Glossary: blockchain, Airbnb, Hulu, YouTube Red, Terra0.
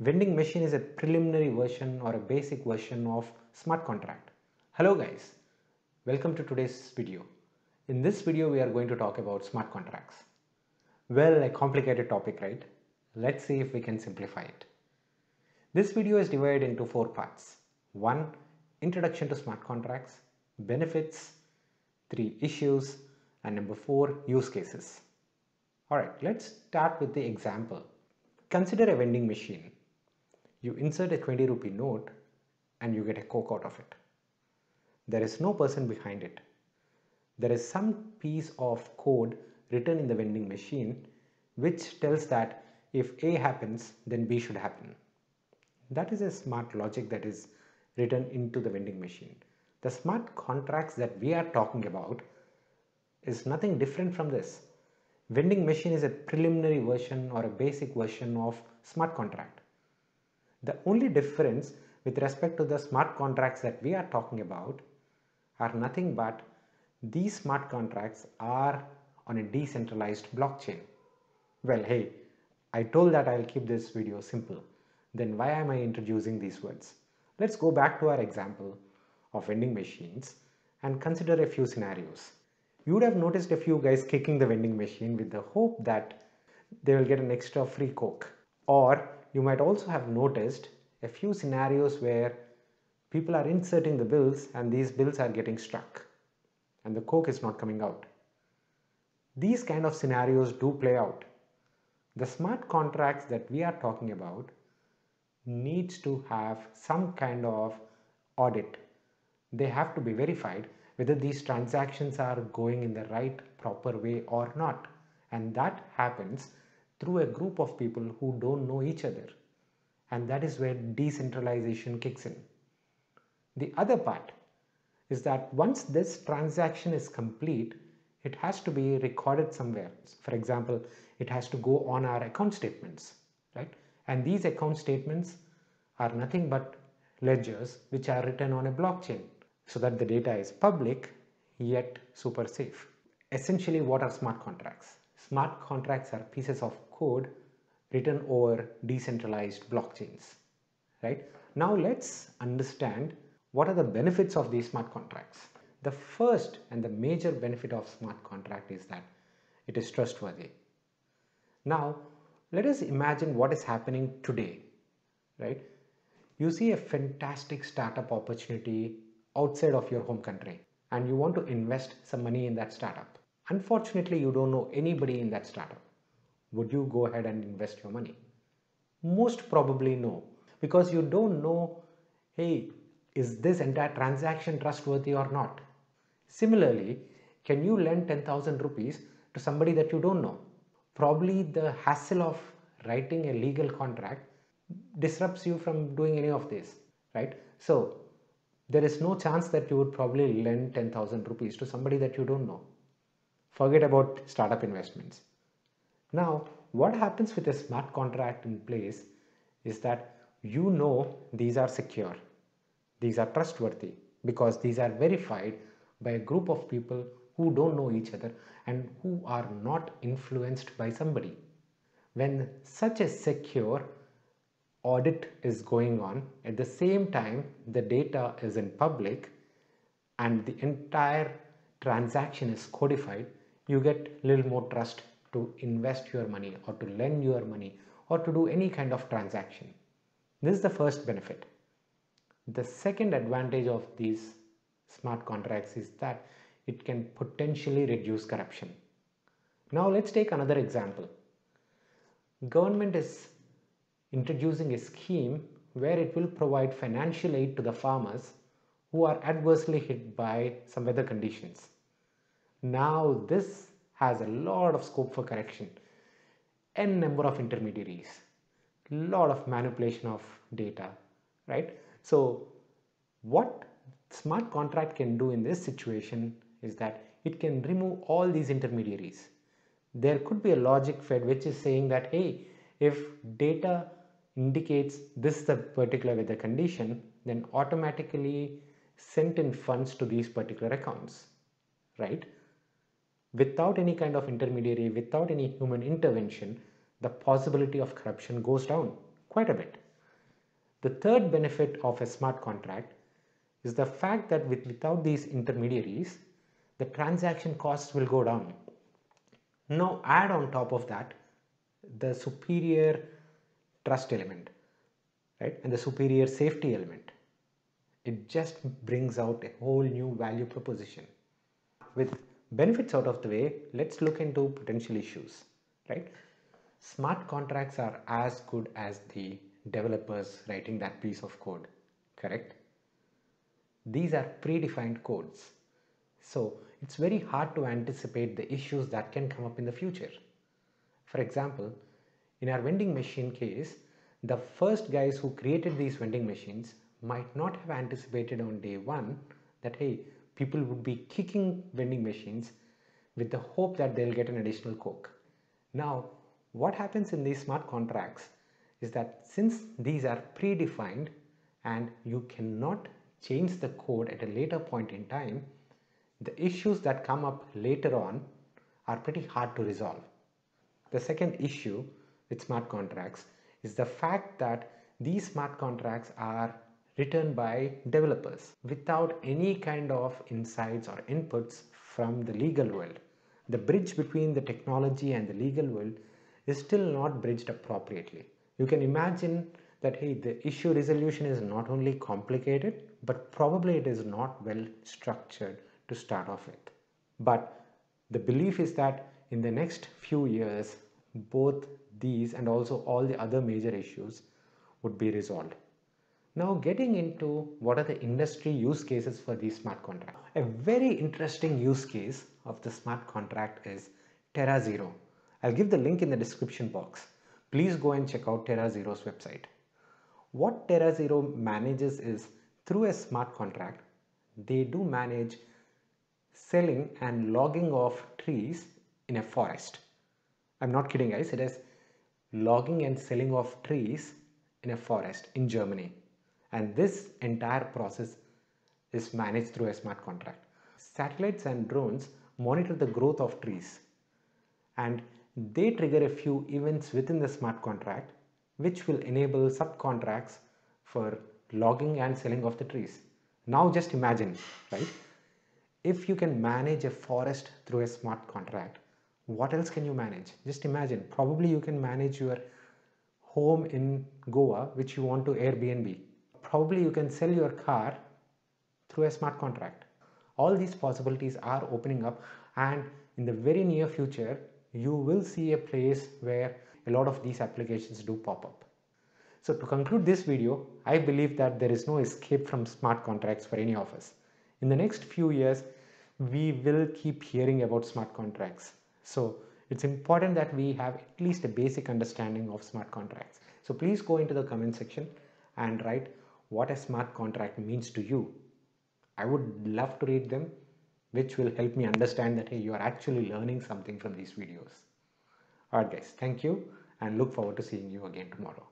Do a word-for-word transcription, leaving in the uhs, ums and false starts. Vending machine is a preliminary version or a basic version of smart contract. Hello guys, welcome to today's video. In this video we are going to talk about smart contracts. Well, a complicated topic, right? Let's see if we can simplify it. This video is divided into four parts. one. Introduction to smart contracts, benefits, three. Issues, and number four. Use cases. Alright, let's start with the example. Consider a vending machine. You insert a twenty rupee note and you get a Coke out of it. There is no person behind it. There is some piece of code written in the vending machine which tells that if A happens, then B should happen. That is a smart logic that is written into the vending machine. The smart contracts that we are talking about is nothing different from this. Vending machine is a preliminary version or a basic version of smart contract. The only difference with respect to the smart contracts that we are talking about are nothing but these smart contracts are on a decentralized blockchain. Well, hey, I told that I'll keep this video simple. Then why am I introducing these words? Let's go back to our example of vending machines and consider a few scenarios. You would have noticed a few guys kicking the vending machine with the hope that they will get an extra free Coke. Or you might also have noticed a few scenarios where people are inserting the bills and these bills are getting stuck and the Coke is not coming out. These kind of scenarios do play out. The smart contracts that we are talking about needs to have some kind of audit. They have to be verified whether these transactions are going in the right proper way or not, and that happens through a group of people who don't know each other, and that is where decentralization kicks in. The other part is that once this transaction is complete, it has to be recorded somewhere. For example, it has to go on our account statements, right? And these account statements are nothing but ledgers which are written on a blockchain so that the data is public yet super safe. Essentially, what are smart contracts? Smart contracts are pieces of code written over decentralized blockchains, right? Now let's understand what are the benefits of these smart contracts. The first and the major benefit of smart contract is that it is trustworthy. Now, let us imagine what is happening today, right? You see a fantastic startup opportunity outside of your home country and you want to invest some money in that startup. Unfortunately, you don't know anybody in that startup. Would you go ahead and invest your money? Most probably no, because you don't know, hey, is this entire transaction trustworthy or not? Similarly, can you lend ten thousand rupees to somebody that you don't know? Probably the hassle of writing a legal contract disrupts you from doing any of this, right? So there is no chance that you would probably lend ten thousand rupees to somebody that you don't know. Forget about startup investments. Now, what happens with a smart contract in place is that you know these are secure, these are trustworthy, because these are verified by a group of people who don't know each other and who are not influenced by somebody. When such a secure audit is going on, at the same time the data is in public and the entire transaction is codified, you get a little more trust to invest your money or to lend your money or to do any kind of transaction. This is the first benefit. The second advantage of these smart contracts is that it can potentially reduce corruption. Now let's take another example. Government is introducing a scheme where it will provide financial aid to the farmers who are adversely hit by some weather conditions. Now this has a lot of scope for correction, n number of intermediaries, lot of manipulation of data, right? So what smart contract can do in this situation is that it can remove all these intermediaries. There could be a logic fed which is saying that, hey, if data indicates this the particular weather condition, then automatically send in funds to these particular accounts, right? Without any kind of intermediary, without any human intervention, the possibility of corruption goes down quite a bit. The third benefit of a smart contract is the fact that with, without these intermediaries, the transaction costs will go down. Now add on top of that the superior trust element, right, and the superior safety element. It just brings out a whole new value proposition. With benefits out of the way, let's look into potential issues, right? Smart contracts are as good as the developers writing that piece of code, correct? These are predefined codes. So it's very hard to anticipate the issues that can come up in the future. For example, in our vending machine case, the first guys who created these vending machines might not have anticipated on day one that, hey, people would be kicking vending machines with the hope that they'll get an additional Coke. Now, what happens in these smart contracts is that since these are predefined and you cannot change the code at a later point in time, the issues that come up later on are pretty hard to resolve. The second issue with smart contracts is the fact that these smart contracts are written by developers without any kind of insights or inputs from the legal world. The bridge between the technology and the legal world is still not bridged appropriately. You can imagine that, hey, the issue resolution is not only complicated, but probably it is not well structured to start off with. But the belief is that in the next few years, both these and also all the other major issues would be resolved. Now, getting into what are the industry use cases for these smart contracts. A very interesting use case of the smart contract is Terra zero. I'll give the link in the description box. Please go and check out Terra zero's website. What Terra zero manages is, through a smart contract, they do manage selling and logging of trees in a forest. I'm not kidding, guys. It is logging and selling of trees in a forest in Germany. And this entire process is managed through a smart contract. Satellites and drones monitor the growth of trees, and they trigger a few events within the smart contract, which will enable subcontracts for logging and selling of the trees. Now just imagine, right? If you can manage a forest through a smart contract, what else can you manage? Just imagine, probably you can manage your home in Goa, which you want to Airbnb. Probably you can sell your car through a smart contract. All these possibilities are opening up, and in the very near future, you will see a place where a lot of these applications do pop up. So to conclude this video, I believe that there is no escape from smart contracts for any of us. In the next few years, we will keep hearing about smart contracts. So it's important that we have at least a basic understanding of smart contracts. So please go into the comment section and write what a smart contract means to you. I would love to read them, which will help me understand that, hey, you are actually learning something from these videos. Alright guys, thank you, and look forward to seeing you again tomorrow.